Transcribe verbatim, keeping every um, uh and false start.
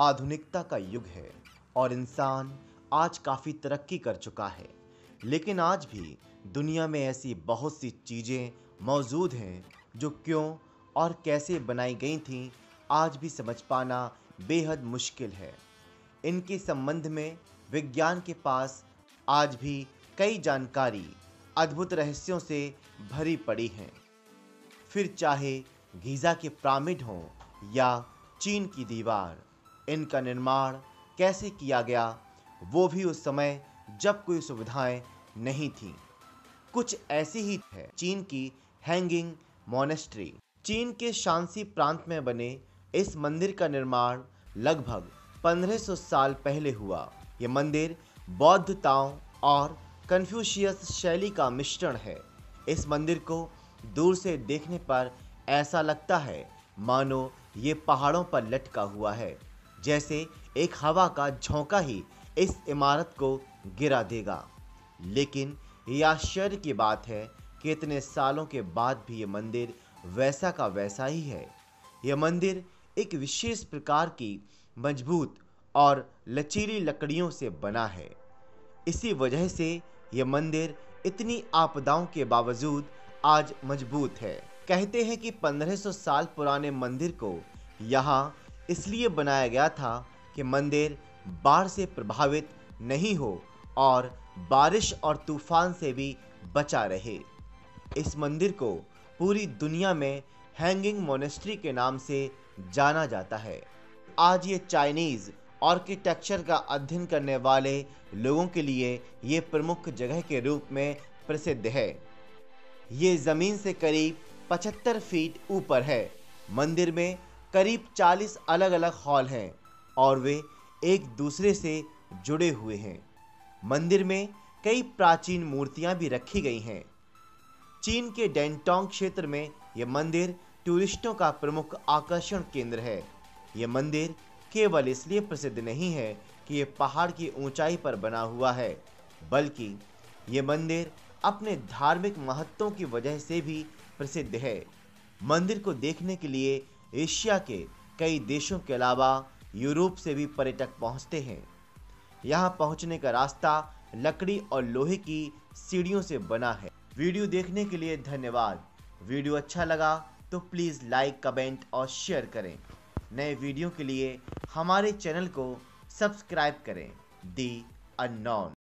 आधुनिकता का युग है और इंसान आज काफ़ी तरक्की कर चुका है, लेकिन आज भी दुनिया में ऐसी बहुत सी चीज़ें मौजूद हैं जो क्यों और कैसे बनाई गई थीं आज भी समझ पाना बेहद मुश्किल है। इनके संबंध में विज्ञान के पास आज भी कई जानकारी अद्भुत रहस्यों से भरी पड़ी हैं। फिर चाहे गीज़ा के पिरामिड हों या चीन की दीवार, इनका निर्माण कैसे किया गया वो भी उस समय जब कोई सुविधाएं नहीं थीं। कुछ ऐसी ही है चीन की हैंगिंग मॉनेस्ट्री। चीन के शांसी प्रांत में बने इस मंदिर का निर्माण लगभग पंद्रह सौ साल पहले हुआ। ये मंदिर बौद्ध, ताओ और कन्फ्यूशियस शैली का मिश्रण है। इस मंदिर को दूर से देखने पर ऐसा लगता है मानो ये पहाड़ों पर लटका हुआ है, जैसे एक हवा का झोंका ही इस इमारत को गिरा देगा। लेकिन यह आश्चर्य की बात है कि इतने सालों के बाद भी ये मंदिर वैसा का वैसा ही है। यह मंदिर एक विशेष प्रकार की मजबूत और लचीली लकड़ियों से बना है। इसी वजह से यह मंदिर इतनी आपदाओं के बावजूद आज मजबूत है। कहते हैं कि पंद्रह सौ साल पुराने मंदिर को यहाँ इसलिए बनाया गया था कि मंदिर बाढ़ से प्रभावित नहीं हो और बारिश और तूफान से भी बचा रहे। इस मंदिर को पूरी दुनिया में हैंगिंग मोनेस्ट्री के नाम से जाना जाता है। आज ये चाइनीज़ आर्किटेक्चर का अध्ययन करने वाले लोगों के लिए ये प्रमुख जगह के रूप में प्रसिद्ध है। ये ज़मीन से करीब पचहत्तर फीट ऊपर है। मंदिर में करीब चालीस अलग अलग हॉल हैं और वे एक दूसरे से जुड़े हुए हैं। मंदिर में कई प्राचीन मूर्तियां भी रखी गई हैं। चीन के डैटोंग क्षेत्र में यह मंदिर टूरिस्टों का प्रमुख आकर्षण केंद्र है। यह मंदिर केवल इसलिए प्रसिद्ध नहीं है कि यह पहाड़ की ऊंचाई पर बना हुआ है, बल्कि यह मंदिर अपने धार्मिक महत्वों की वजह से भी प्रसिद्ध है। मंदिर को देखने के लिए एशिया के कई देशों के अलावा यूरोप से भी पर्यटक पहुंचते हैं। यहां पहुंचने का रास्ता लकड़ी और लोहे की सीढ़ियों से बना है। वीडियो देखने के लिए धन्यवाद। वीडियो अच्छा लगा तो प्लीज़ लाइक, कमेंट और शेयर करें। नए वीडियो के लिए हमारे चैनल को सब्सक्राइब करें। The unknown.